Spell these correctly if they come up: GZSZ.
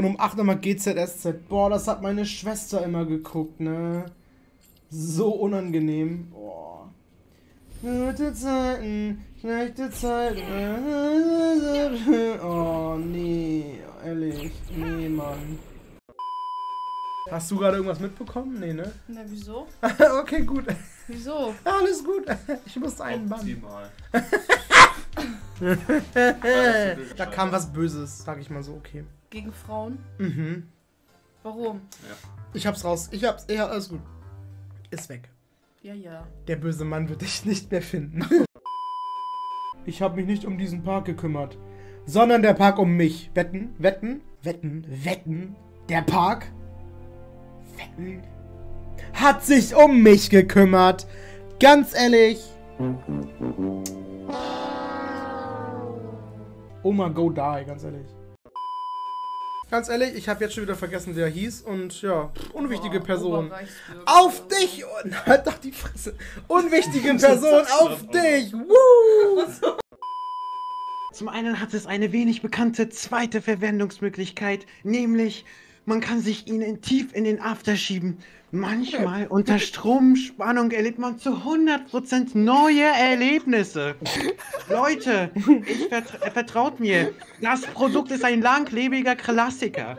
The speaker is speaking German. Und um 8 nochmal GZSZ. Boah, das hat meine Schwester immer geguckt, ne? So unangenehm. Boah. Gute Zeiten, schlechte Zeiten. Oh, nee. Ehrlich. Nee, Mann. Hast du gerade irgendwas mitbekommen? Nee, ne? Na, wieso? Okay, gut. Wieso? Alles gut. Ich muss einen Bann. Da kam was Böses, sag ich mal so, okay. Gegen Frauen? Mhm. Warum? Ja. Ich hab's raus. Ja, alles gut. Ist weg. Ja, ja. Der böse Mann wird dich nicht mehr finden. Ich habe mich nicht um diesen Park gekümmert, sondern der Park um mich. Wetten, wetten, wetten, wetten. Der Park? Wetten? Hat sich um mich gekümmert. Ganz ehrlich. Oma, go die, ganz ehrlich. Ganz ehrlich, ich habe jetzt schon wieder vergessen, wie er hieß und ja, unwichtige Person. Auf dich! Halt doch die Fresse! Unwichtige Person, auf dich! Woo! Zum einen hat es eine wenig bekannte zweite Verwendungsmöglichkeit, nämlich man kann sich ihnen tief in den After schieben. Manchmal unter Stromspannung erlebt man zu 100% neue Erlebnisse. Leute, vertraut mir, das Produkt ist ein langlebiger Klassiker.